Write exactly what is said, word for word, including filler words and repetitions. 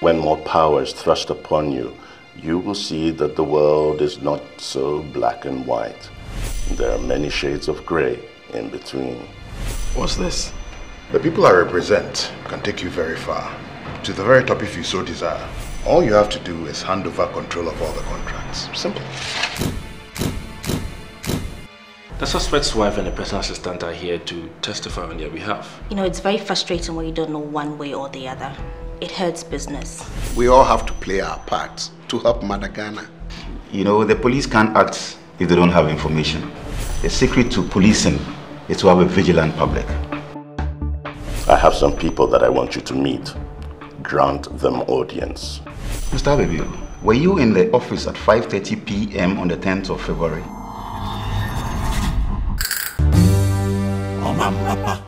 When more power is thrust upon you, you will see that the world is not so black and white. There are many shades of grey in between. What's this? The people I represent can take you very far, to the very top if you so desire. All you have to do is hand over control of all the contracts. Simple. The suspect's wife and the personal assistant are here to testify on their behalf. You know, it's very frustrating when you don't know one way or the other. It hurts business. We all have to play our parts to help Mother Ghana. You know, the police can't act if they don't have information. The secret to policing is to have a vigilant public. I have some people that I want you to meet. Grant them audience. Mister Abibio, were you in the office at five thirty p m on the tenth of February? Oh,